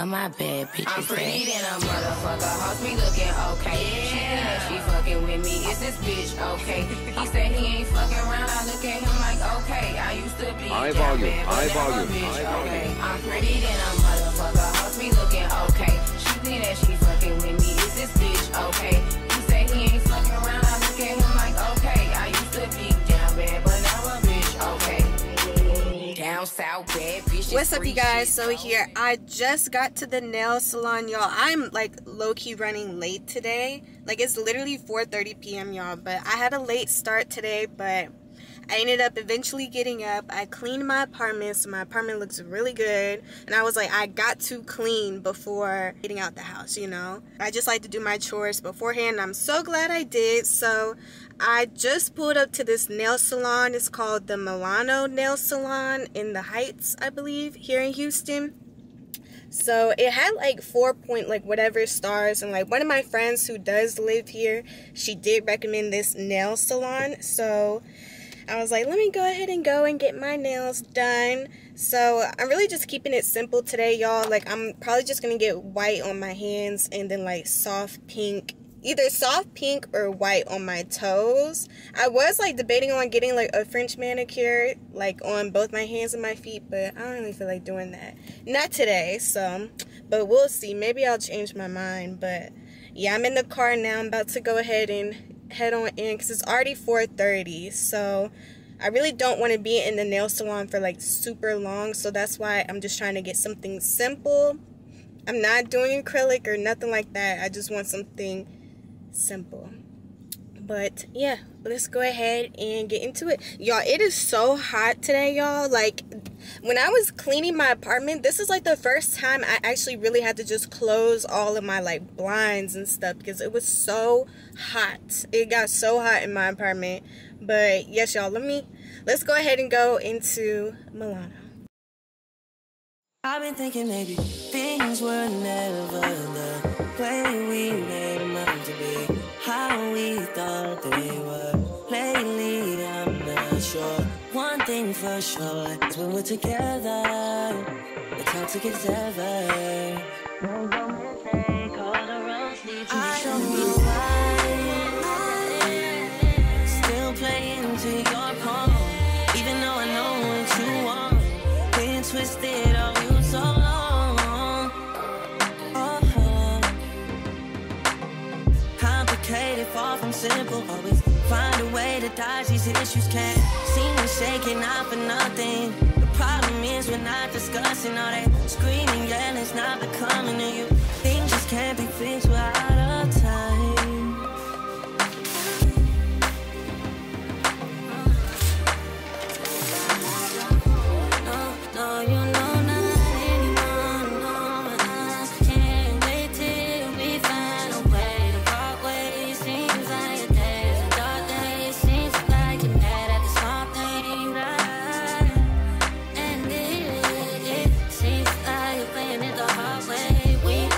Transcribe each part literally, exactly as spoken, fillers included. Where my bad bitches I'm pretty than a motherfucker. Hoes be looking okay. Yeah. Yeah, she fucking with me. Is this bitch okay? He said he ain't fucking around. I look at him like, okay. I used to be I a volume. Bad, I volume. Bitch, I volume. Okay. I'm pretty than a motherfucker. Hoes be looking okay. She think that she fucking with me. Is this bitch okay? He said he ain't fucking around. I look at him like, okay. I used to be down bad, but now I'm bitch okay. What's up, you guys? So here I just got to the nail salon, y'all. I'm like low-key running late today. Like, it's literally four thirty p m y'all, but I had a late start today, but I ended up eventually getting up. I cleaned my apartment, so my apartment looks really good, and I was like, I got to clean before getting out the house, you know. I just like to do my chores beforehand, and I'm so glad I did. So I just pulled up to this nail salon. It's called the Milano Nail Salon in the Heights, I believe, here in Houston. So it had like four point like whatever stars, and like one of my friends who does live here, she did recommend this nail salon. So I was like, let me go ahead and go and get my nails done. So I'm really just keeping it simple today, y'all. Like, I'm probably just gonna get white on my hands and then like soft pink, either soft pink or white on my toes. I was like debating on getting like a French manicure like on both my hands and my feet, but I don't really feel like doing that, not today. So, but we'll see, maybe I'll change my mind. But yeah, I'm in the car now. I'm about to go ahead and head on in because it's already four thirty, so I really don't want to be in the nail salon for like super long. So that's why I'm just trying to get something simple. I'm not doing acrylic or nothing like that. I just want something simple. But yeah, let's go ahead and get into it, y'all. It is so hot today, y'all. Like, when I was cleaning my apartment, this is like the first time I actually really had to just close all of my like blinds and stuff because it was so hot. It got so hot in my apartment. But yes, y'all, let me let's go ahead and go into Milano. I've been thinking maybe things were never the way we made them to be, how we thought they were. Lately, I'm not sure. One thing for sure is when we're together, it's toxic as ever. No, no mistake, all the roads lead to I don't know why. Still playing to your call, even though I know what you want. Been twisted all you so long. Oh, complicated, far from simple, always. Find a way to dodge these issues, can't seem to shaking out for nothing. The problem is we're not discussing all that screaming, yelling's not becoming to you. Things just can't be fixed, we're out of time. No, no, you know. We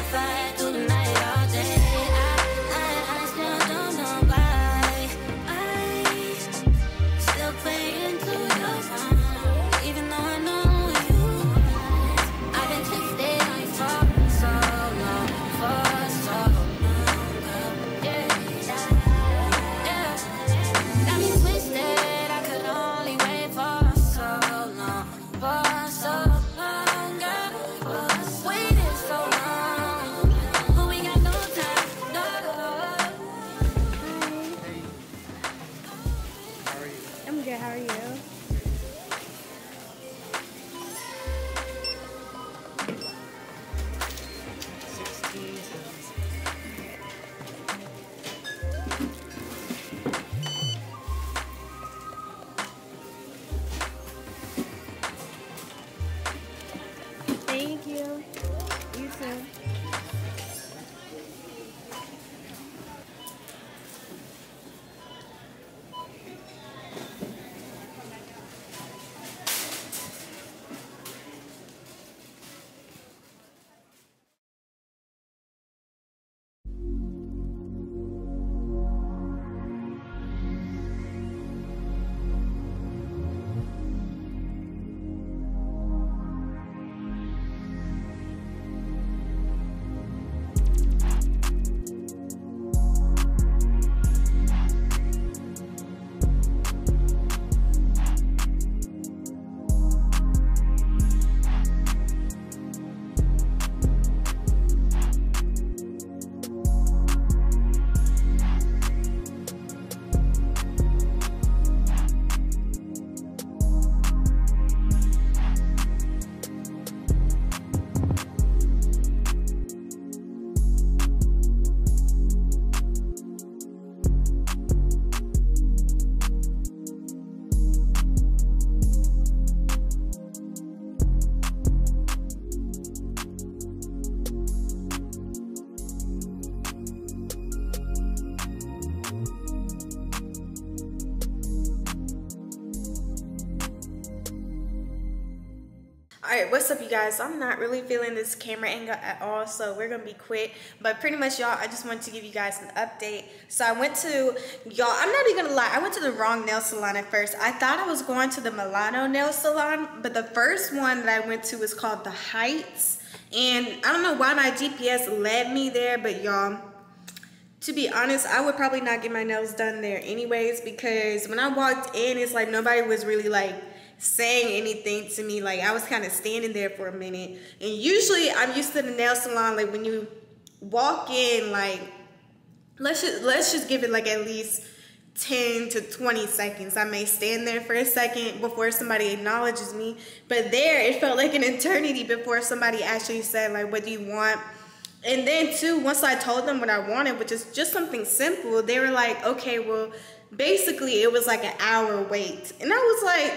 Alright, what's up you guys? I'm not really feeling this camera angle at all, so we're gonna be quick. But pretty much y'all, I just wanted to give you guys an update. So I went to, y'all, I'm not even gonna lie, I went to the wrong nail salon at first. I thought I was going to the Milano nail salon, but the first one that I went to was called The Heights. And I don't know why my G P S led me there, but y'all, to be honest, I would probably not get my nails done there anyways, because when I walked in, it's like nobody was really like saying anything to me. Like I was kind of standing there for a minute, and usually I'm used to the nail salon, like when you walk in, like let's just let's just give it like at least ten to twenty seconds. I may stand there for a second before somebody acknowledges me, but there it felt like an eternity before somebody actually said like, what do you want? And then too, once I told them what I wanted, which is just something simple, they were like, okay, well basically it was like an hour wait. And I was like,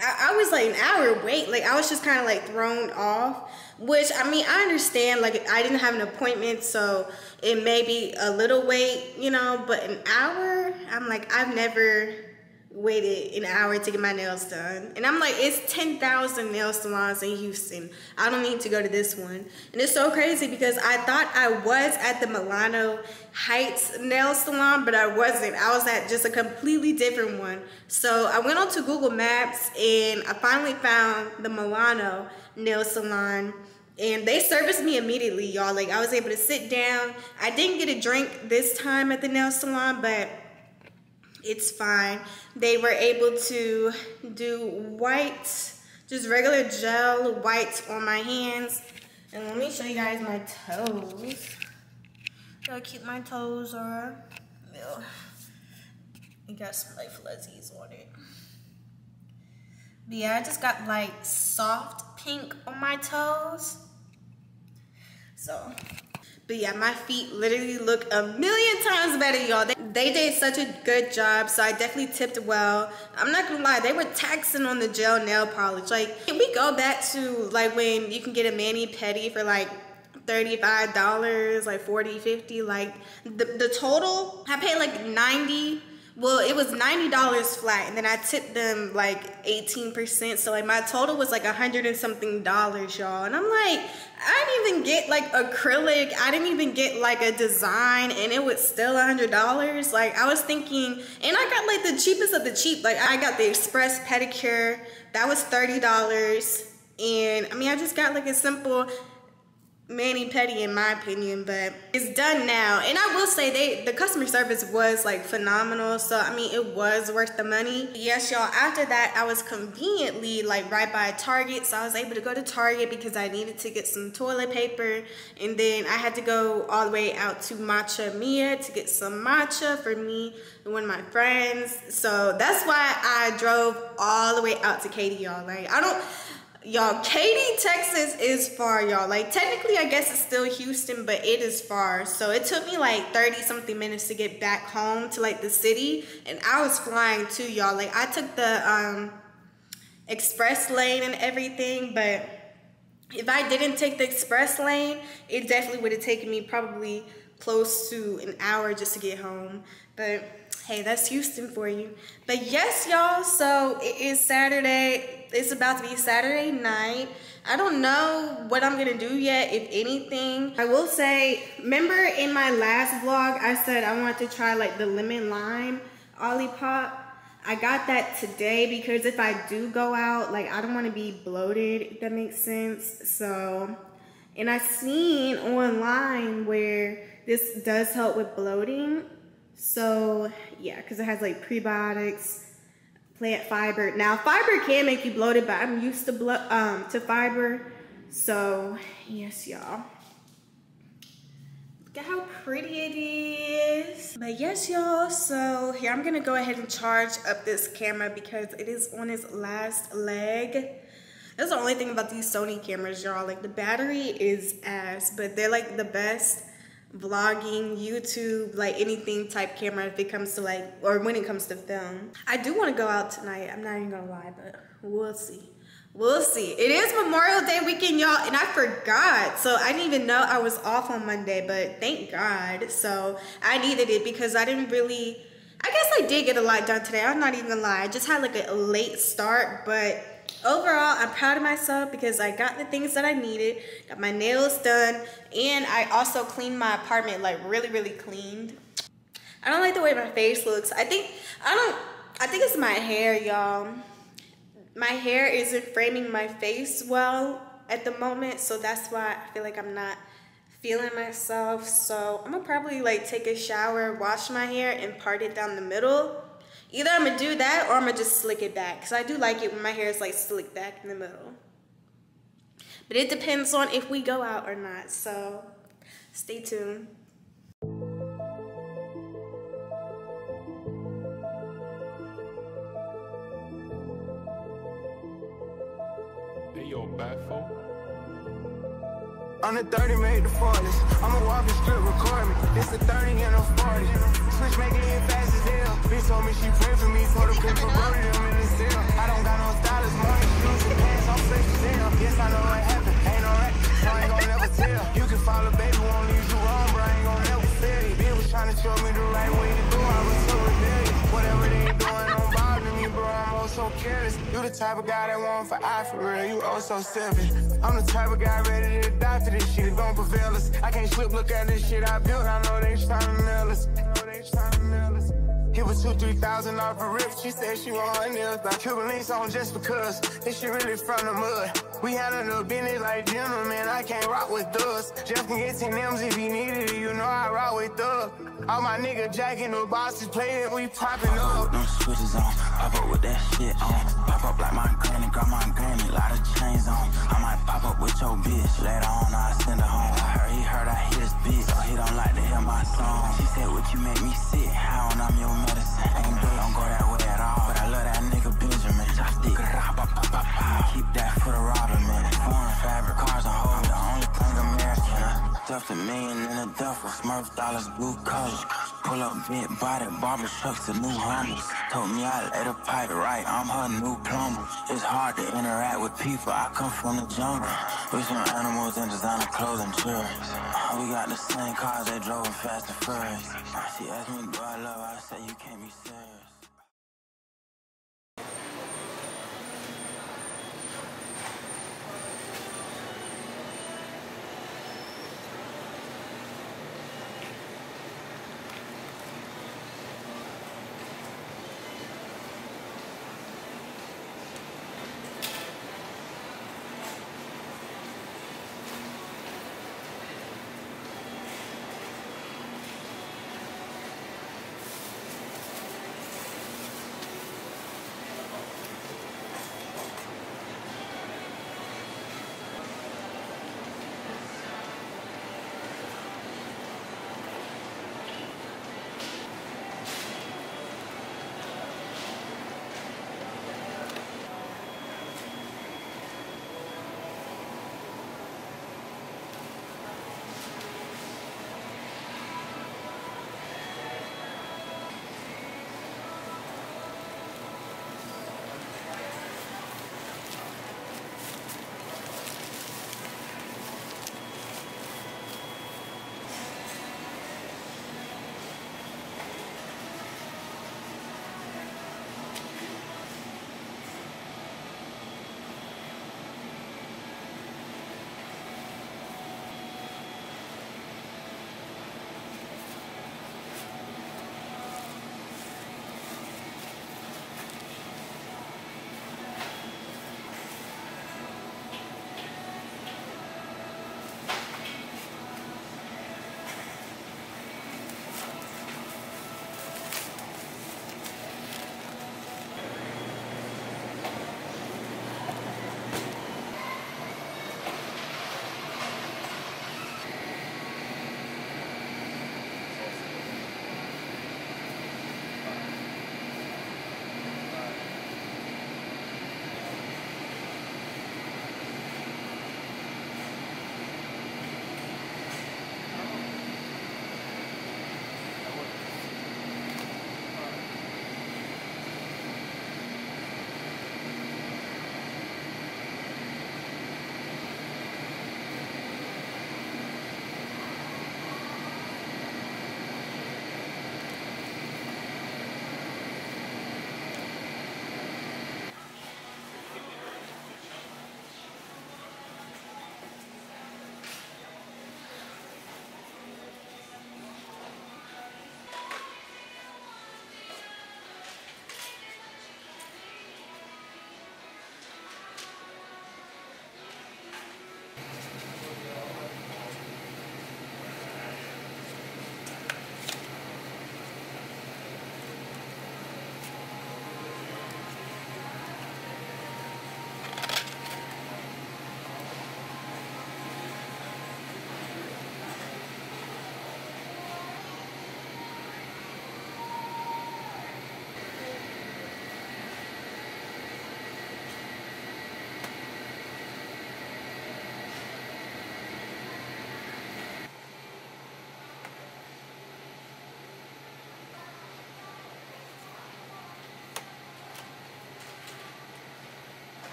I was like an hour wait, like I was just kind of like thrown off, which I mean, I understand, like I didn't have an appointment, so it may be a little wait, you know, but an hour, I'm like, I've never waited an hour to get my nails done. And I'm like, it's ten thousand nail salons in Houston. I don't need to go to this one. And it's so crazy because I thought I was at the Milano Heights nail salon, but I wasn't. I was at just a completely different one. So I went onto Google Maps and I finally found the Milano nail salon. And they serviced me immediately, y'all. Like I was able to sit down. I didn't get a drink this time at the nail salon, but it's fine. They were able to do white, just regular gel whites on my hands. And let me show you guys my toes. How cute my toes are. Ew. It got some like fuzzies on it. But yeah, I just got like soft pink on my toes. So, but yeah, my feet literally look a million times better, y'all. They, they did such a good job, so I definitely tipped well. I'm not gonna lie, they were taxing on the gel nail polish. Like, can we go back to like when you can get a mani-pedi for like thirty-five dollars, like forty, fifty, like the, the total, I paid like ninety. Well, it was ninety dollars flat, and then I tipped them like eighteen percent. So like my total was like a hundred and something dollars, y'all. And I'm like, I didn't even get like acrylic. I didn't even get like a design, and it was still a hundred dollars. Like I was thinking, and I got like the cheapest of the cheap. Like I got the express pedicure. That was thirty dollars. And I mean, I just got like a simple mani-pedi in my opinion, but it's done now. And I will say they the customer service was like phenomenal, so I mean it was worth the money. Yes y'all, after that I was conveniently like right by Target, so I was able to go to Target because I needed to get some toilet paper, and then I had to go all the way out to Matcha Mia to get some matcha for me and one of my friends. So that's why I drove all the way out to Katy, y'all. Like I don't Y'all, Katy, Texas is far, y'all. Like, technically, I guess it's still Houston, but it is far. So it took me like thirty something minutes to get back home to like the city. And I was flying too, y'all. Like, I took the um, express lane and everything, but if I didn't take the express lane, it definitely would have taken me probably close to an hour just to get home. But hey, that's Houston for you. But yes, y'all, so it is Saturday. It's about to be Saturday night. I don't know what I'm gonna do yet, if anything. I will say, remember in my last vlog, I said I wanted to try like the lemon lime Olipop. I got that today because if I do go out, like I don't wanna be bloated, if that makes sense, so. And I seen online where this does help with bloating. So yeah, because it has like prebiotics, plant fiber. Now fiber can make you bloated, but I'm used to blo um to fiber. So yes, y'all. Look at how pretty it is. But yes, y'all. So here I'm gonna go ahead and charge up this camera because it is on its last leg. That's the only thing about these Sony cameras, y'all. Like the battery is ass, but they're like the best vlogging, YouTube, like anything type camera if it comes to like, or when it comes to film. I do want to go out tonight, I'm not even gonna lie, but we'll see, we'll see. It is Memorial Day weekend, y'all, and I forgot, so I didn't even know I was off on Monday, but thank God. So I needed it because I didn't really, I guess I did get a lot done today, I'm not even gonna lie. I just had like a late start, but overall, I'm proud of myself because I got the things that I needed, got my nails done, and I also cleaned my apartment, like really, really cleaned. I don't like the way my face looks. I think, I don't, I think it's my hair, y'all. My hair isn't framing my face well at the moment, so that's why I feel like I'm not feeling myself. So I'm gonna probably like take a shower, wash my hair, and part it down the middle. Either I'm gonna do that or I'm gonna just slick it back, because I do like it when my hair is like slicked back in the middle. But it depends on if we go out or not, so stay tuned. one thirty made the forties. I'ma walk the strip, record me. It's a thirty and a forty. Switch making it fast as hell. Bitch told me she prayed for me for the paper, wrote it in the cell. I don't got no stylist, money, shoes, and pants. I'm safe as hell. Yes, I know what happened. Ain't no right, so I ain't gon' never tell. You can follow baby, won't leave you wrong, but I ain't gon' never fail you. Bitch was tryna show me the right way to do. I was so rebellious. Whatever they ain't doing, don't bother me, bro. I'm also careless. You the type of guy that want for eye for real. You oh so selfish. I'm the type of guy ready to die for this shit, it gon' prevail us. I can't slip, look at this shit I built, I know they tryna nail us. I know they tryna nail us. It was two, three thousand off a rip, she said she want her nails. Like Cuban links on just because, this shit really from the mud. We had a little business like gentlemen, I can't rock with thugs. Jeff can get ten M's if he needed it, you know I rock with thugs. All my nigga jacking the boxes, playin', we poppin' up. No switches on, I pop with that shit on. Pop up like my granny, got my granny, lot of chains on. I might pop up with your bitch, later on I send her home. I heard he heard I hit his bitch, so he don't like to hear my song. She said, what you make me sick, how on I'm your medicine. Ain't good, don't go that way at all, but I love that nigga Benjamin. Just dick, keep that for the robber, man. Foreign fabric, cars and hoes, I'm the only thing American. I stuffed a million in a duffel, Smurf dollars, blue colors. Pull up big body, barber trucks to new homies. Told me I let a pipe right, I'm her new plumber. It's hard to interact with people, I come from the jungle. We some animals and designer clothes and jewelry. We got the same cars, they drove fast and furious. She asked me, do I love her? I said, you can't be serious.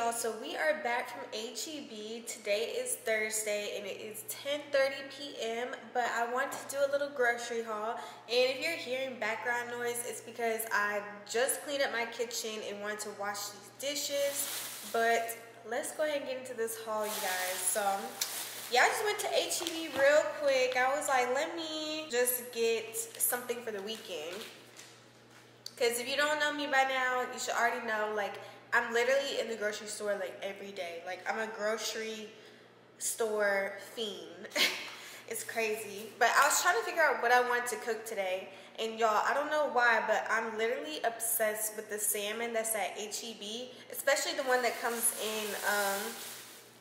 y'all, so we are back from H E B. Today is Thursday and it is ten thirty p m but I want to do a little grocery haul, and if you're hearing background noise, it's because I just cleaned up my kitchen and wanted to wash these dishes. But let's go ahead and get into this haul, you guys. So yeah, I just went to H E B real quick. I was like, let me just get something for the weekend. Because if you don't know me by now, you should already know, like, I'm literally in the grocery store, like, every day. Like, I'm a grocery store fiend. It's crazy. But I was trying to figure out what I wanted to cook today. And, y'all, I don't know why, but I'm literally obsessed with the salmon that's at H E B. Especially the one that comes in, um,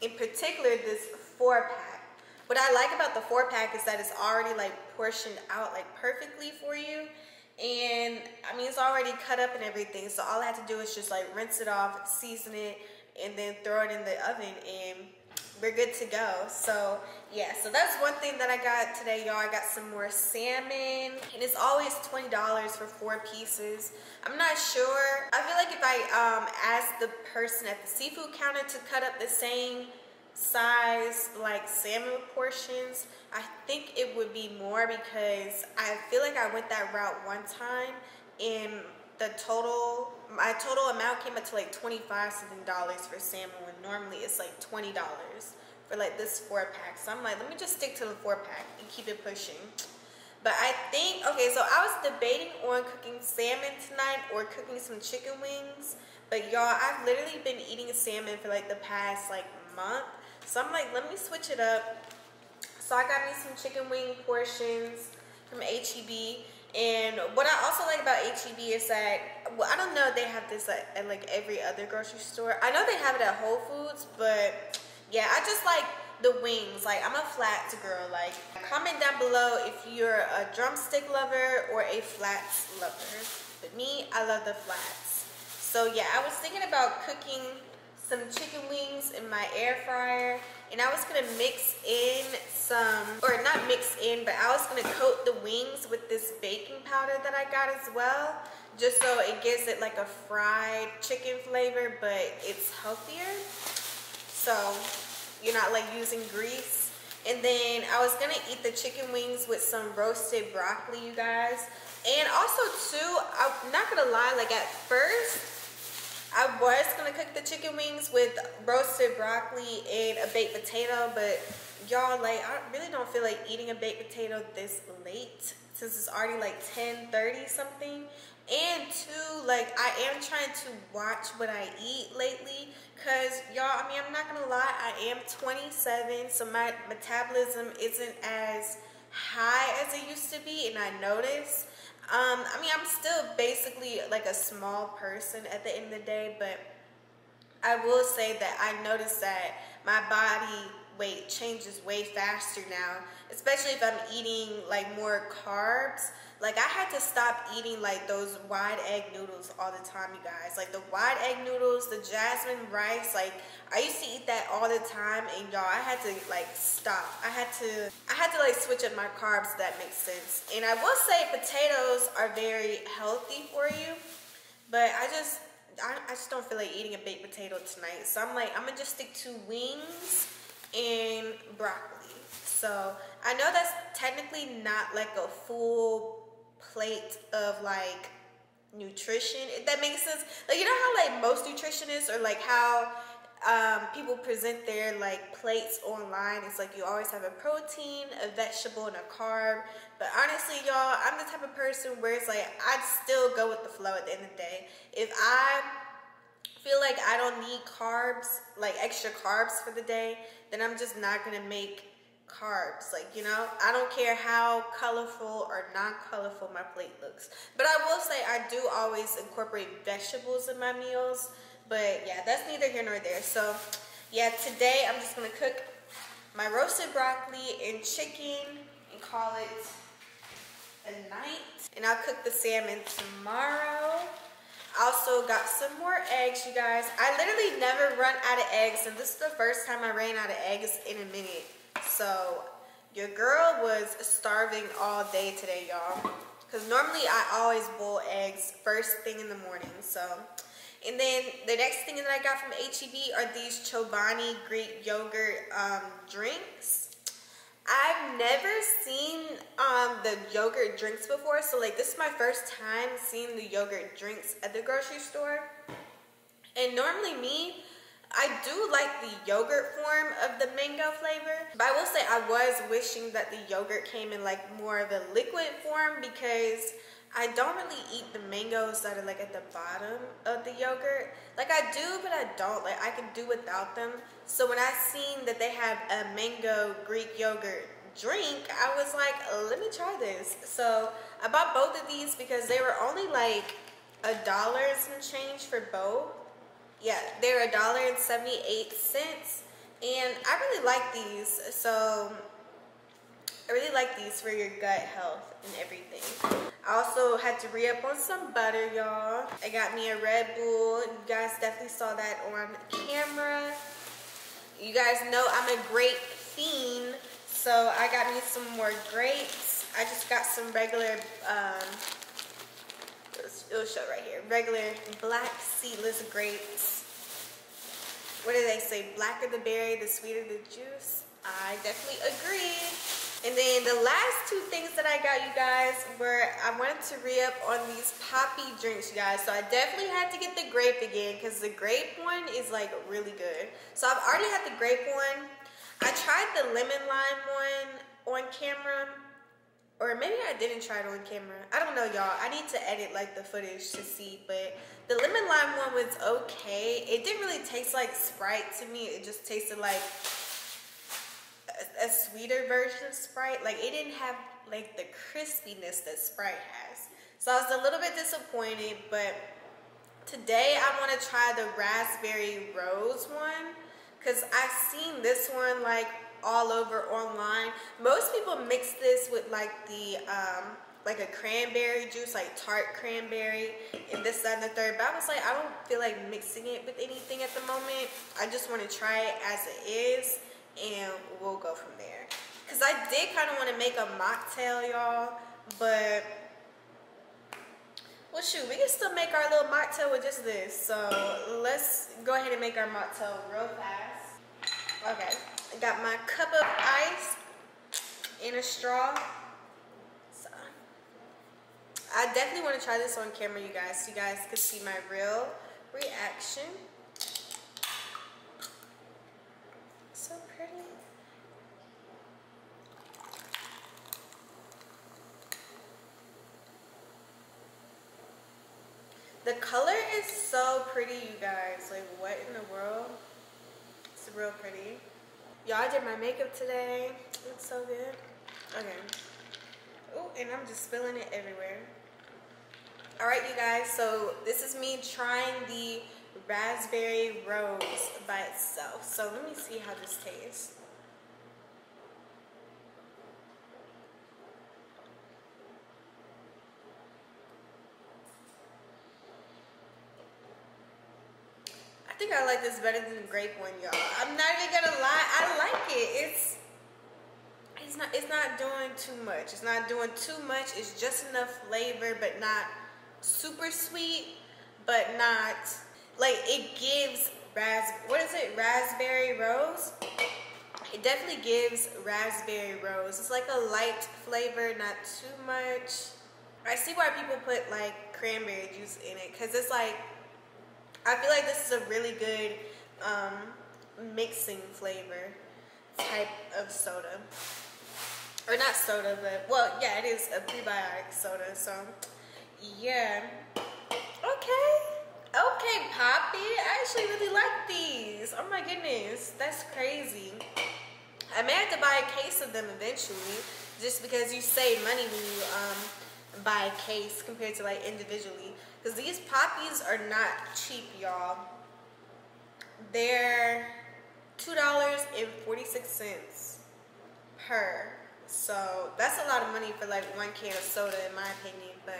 in particular, this four-pack. What I like about the four-pack is that it's already, like, portioned out, like, perfectly for you. And I mean, it's already cut up and everything, so all I had to do is just like rinse it off, season it, and then throw it in the oven, and we're good to go. So yeah, so that's one thing that I got today, y'all. I got some more salmon, and it's always twenty dollars for four pieces. I'm not sure. I feel like if I um, asked the person at the seafood counter to cut up the same size, like salmon portions, I think it would be more, because I feel like I went that route one time and the total, my total amount came up to like twenty-five dollars for salmon when normally it's like twenty dollars for like this four pack. So I'm like, let me just stick to the four pack and keep it pushing. But I think, okay, so I was debating on cooking salmon tonight or cooking some chicken wings, but y'all, I've literally been eating salmon for like the past like month. So I'm like, let me switch it up. So I got me some chicken wing portions from H E B. And what I also like about H E B is that, well, I don't know if they have this at, at like every other grocery store. I know they have it at Whole Foods, but yeah, I just like the wings. Like, I'm a flats girl. Like, comment down below if you're a drumstick lover or a flats lover. But me, I love the flats. So yeah, I was thinking about cooking some chicken wings in my air fryer, and I was gonna mix in some, or not mix in, but I was gonna coat the wings with this baking powder that I got as well, just so it gives it like a fried chicken flavor, but it's healthier, so you're not like using grease. And then I was gonna eat the chicken wings with some roasted broccoli, you guys. And also too, I'm not gonna lie, like at first I was gonna cook the chicken wings with roasted broccoli and a baked potato, but y'all, like, I really don't feel like eating a baked potato this late, since it's already like ten thirty something. And two, like, I am trying to watch what I eat lately, because y'all, I mean, I'm not gonna lie, I am twenty-seven, so my metabolism isn't as high as it used to be, and I noticed. Um, I mean, I'm still basically like a small person at the end of the day, but I will say that I noticed that my body weight changes way faster now, especially if I'm eating like more carbs. Like, I had to stop eating like those wide egg noodles all the time, you guys. Like the wide egg noodles, the jasmine rice, like I used to eat that all the time, and y'all, I had to like stop. I had to I had to like switch up my carbs, if that makes sense. And I will say potatoes are very healthy for you, but I just I, I just don't feel like eating a baked potato tonight. So I'm like, I'm gonna just stick to wings and broccoli. So I know that's technically not like a full plate of like nutrition, if that makes sense. Like, you know how like most nutritionists, or like how um people present their like plates online, it's like you always have a protein, a vegetable, and a carb. But honestly, y'all, I'm the type of person where it's like I'd still go with the flow at the end of the day. If I feel like I don't need carbs, like extra carbs for the day, then I'm just not gonna make carbs. Like, you know, I don't care how colorful or non-colorful my plate looks. But I will say I do always incorporate vegetables in my meals, but yeah, that's neither here nor there. So yeah, today I'm just gonna cook my roasted broccoli and chicken and call it a night, and I'll cook the salmon tomorrow. I also got some more eggs, you guys. I literally never run out of eggs, and this is the first time I ran out of eggs in a minute. So your girl was starving all day today, y'all, because normally I always boil eggs first thing in the morning. So And then the next thing that I got from H E B are these Chobani Greek yogurt um, drinks. I've never seen um, the yogurt drinks before, so like this is my first time seeing the yogurt drinks at the grocery store. And normally me, I do like the yogurt form of the mango flavor, but I will say I was wishing that the yogurt came in like more of a liquid form, because I don't really eat the mangoes that are like at the bottom of the yogurt. Like I do, but I don't. Like I can do without them. So when I seen that they have a mango Greek yogurt drink, I was like, let me try this. So I bought both of these because they were only like a dollar and some change for both. Yeah, they're a dollar and seventy-eight cents, and I really like these. So I really like these for your gut health and everything. I also had to re-up on some butter, y'all. I got me a Red Bull. You guys definitely saw that on camera. You guys know I'm a grape fiend, so I got me some more grapes. I just got some regular, um, it'll show right here, regular black seedless grapes. What do they say? Blacker the berry, the sweeter the juice. I definitely agree. And then the last two things that I got, you guys, were I wanted to re-up on these poppy drinks, you guys. So I definitely had to get the grape again, because the grape one is like really good. So I've already had the grape one. I tried the lemon lime one on camera, or maybe I didn't try it on camera. I don't know, y'all. I need to edit like the footage to see, but the lemon lime one was okay. It didn't really taste like Sprite to me. It just tasted like a sweeter version of Sprite. Like it didn't have like the crispiness that Sprite has, so I was a little bit disappointed. But today I want to try the raspberry rose one, because I've seen this one like all over online. Most people mix this with like the um like a cranberry juice, like Tarte cranberry, and this, that, and the third. But I was like, I don't feel like mixing it with anything at the moment. I just want to try it as it is, and we'll go from there. Because I did kind of want to make a mocktail, y'all, but well, shoot, we can still make our little mocktail with just this. So let's go ahead and make our mocktail real fast. Okay, I got my cup of ice in a straw. So I definitely want to try this on camera, you guys, so you guys can see my real reaction. So pretty. The color is so pretty, you guys. Like, what in the world? It's real pretty. Y'all, I did my makeup today. It's so good. Okay. Oh, and I'm just spilling it everywhere. All right, you guys. So this is me trying the raspberry rose by itself. So let me see how this tastes. I think I like this better than the grape one, y'all. I'm not even gonna lie, I like it. It's it's not it's not doing too much. It's not doing too much. It's just enough flavor, but not super sweet, but not like it gives ras what is it raspberry rose. It definitely gives raspberry rose. It's like a light flavor, not too much. I see why people put like cranberry juice in it, because it's like, I feel like this is a really good um, mixing flavor type of soda, or not soda, but well, yeah, it is a prebiotic soda. So yeah, okay. Okay, Poppy, I actually really like these. Oh my goodness, that's crazy. I may have to buy a case of them eventually, just because you save money when you um, buy a case compared to like individually. Because these poppies are not cheap, y'all. They're two dollars and forty-six cents per. So that's a lot of money for like one can of soda, in my opinion, but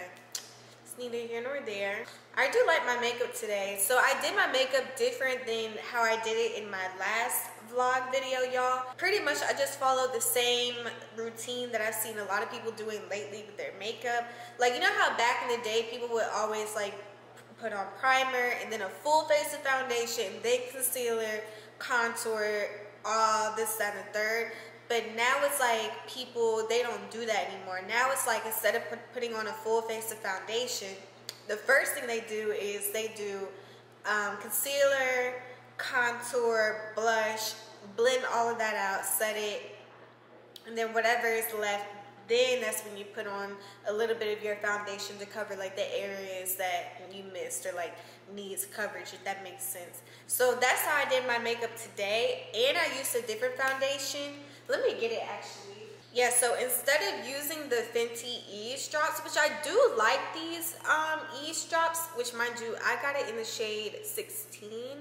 neither here nor there. I do like my makeup today. So I did my makeup different than how I did it in my last vlog video, y'all. Pretty much I just followed the same routine that I've seen a lot of people doing lately with their makeup. Like, you know how back in the day people would always like put on primer, and then a full face of foundation, then concealer, contour, all this, that, and third. But now it's like people, they don't do that anymore. Now it's like instead of putting on a full face of foundation, the first thing they do is they do um, concealer, contour, blush, blend all of that out, set it, and then whatever is left, then that's when you put on a little bit of your foundation to cover like the areas that you missed or like needs coverage, if that makes sense. So that's how I did my makeup today, and I used a different foundation. Let me get it actually. Yeah, so instead of using the Fenty eavesdrops, which I do like these um, eavesdrops, which mind you, I got it in the shade sixteen.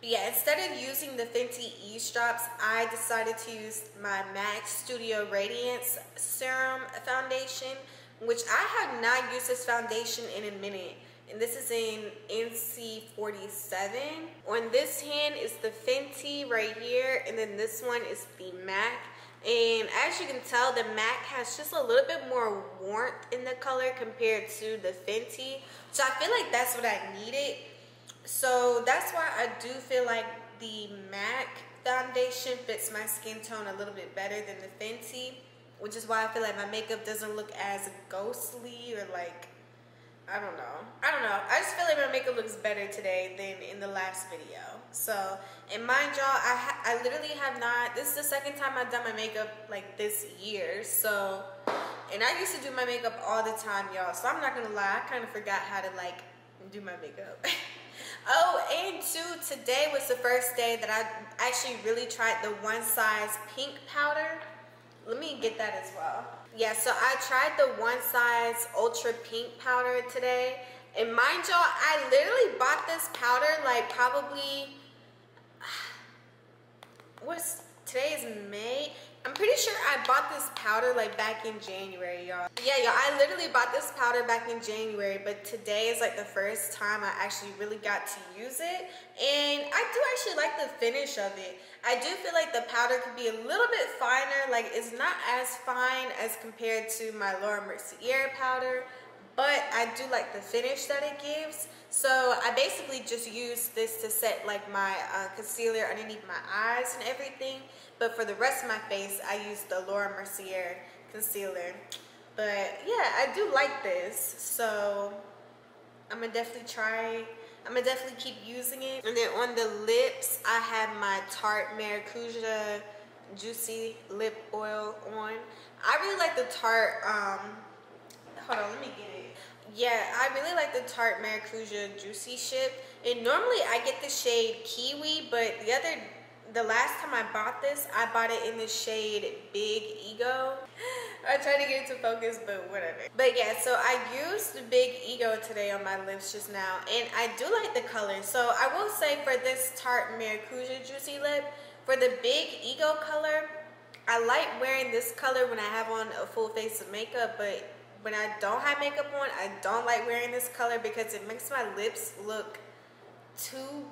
But yeah, instead of using the Fenty eavesdrops, I decided to use my MAC Studio Radiance Serum Foundation, which I have not used this foundation in a minute. And this is in N C forty-seven. On this hand is the Fenty right here, and then this one is the MAC. And as you can tell, the MAC has just a little bit more warmth in the color compared to the Fenty. So I feel like that's what I needed. So that's why I do feel like the MAC foundation fits my skin tone a little bit better than the Fenty, which is why I feel like my makeup doesn't look as ghostly or like, I don't know. I don't know. I just feel like my makeup looks better today than in the last video. So, and mind y'all, I, ha I literally have not, this is the second time I've done my makeup like this year. So, and I used to do my makeup all the time, y'all. So I'm not going to lie, I kind of forgot how to like do my makeup. Oh, and two, today was the first day that I actually really tried the One Size Pink powder. Let me get that as well. Yeah, so I tried the One Size Ultra Pink powder today. And mind y'all, I literally bought this powder like probably, what's, today is May? I'm pretty sure I bought this powder like back in January, y'all. Yeah, y'all, I literally bought this powder back in January, but today is like the first time I actually really got to use it. And I do actually like the finish of it. I do feel like the powder could be a little bit finer. Like, it's not as fine as compared to my Laura Mercier powder, but I do like the finish that it gives. So I basically just use this to set like my uh, concealer underneath my eyes and everything. But for the rest of my face, I use the Laura Mercier concealer. But yeah, I do like this. So I'm gonna definitely try it. I'm gonna definitely keep using it. And then on the lips, I have my Tarte Maracuja Juicy Lip Oil on. I really like the Tarte, um, hold on, let me get it. Yeah, I really like the Tarte Maracuja Juicy Chip. And normally I get the shade Kiwi, but the other, the last time I bought this, I bought it in the shade Big Ego. I tried to get it to focus, but whatever. But yeah, so I used the Big Ego today on my lips just now, and I do like the color. So I will say for this Tarte Maracuja Juicy Lip, for the Big Ego color, I like wearing this color when I have on a full face of makeup, but when I don't have makeup on, I don't like wearing this color because it makes my lips look too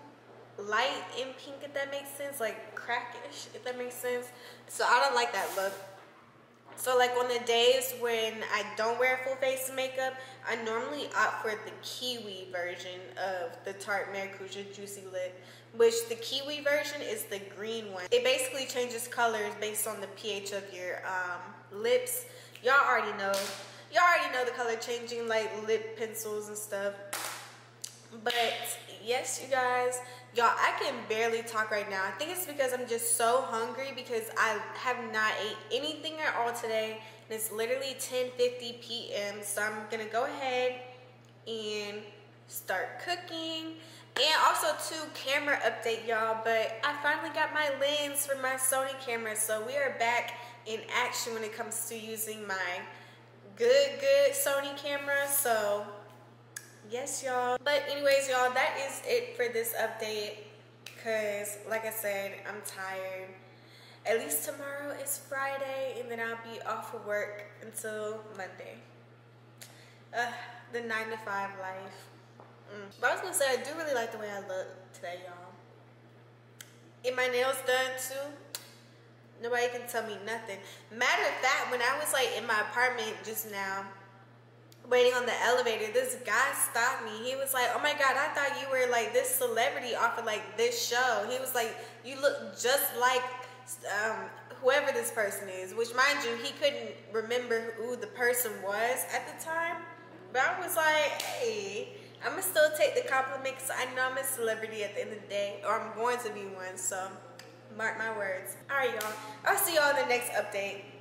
light and pink, if that makes sense. Like crackish, if that makes sense. So I don't like that look. So like on the days when I don't wear full face makeup, I normally opt for the Kiwi version of the Tarte Maracuja Juicy Lip, which the Kiwi version is the green one. It basically changes colors based on the pH of your um, lips. Y'all already know. Y'all already know the color changing, like lip pencils and stuff. But yes, you guys, y'all, I can barely talk right now. I think it's because I'm just so hungry because I have not ate anything at all today. And it's literally ten fifty p m So I'm going to go ahead and start cooking. And also, too, camera update, y'all. But I finally got my lens for my Sony camera. So we are back in action when it comes to using my good good Sony camera. So yes, y'all, but anyways, y'all, that is it for this update because like I said, I'm tired. At least tomorrow is Friday, and then I'll be off of work until Monday. Uh, the nine to five life. mm. But I was gonna say, I do really like the way I look today, y'all, and my nails done too. Nobody can tell me nothing. Matter of fact, when I was like in my apartment just now, waiting on the elevator, this guy stopped me. He was like, oh my God, I thought you were like this celebrity off of like this show. He was like, you look just like um, whoever this person is, which mind you, he couldn't remember who the person was at the time. But I was like, hey, I'm gonna still take the compliment because I know I'm a celebrity at the end of the day, or I'm going to be one, so mark my words. All right, y'all, I'll see y'all in the next update.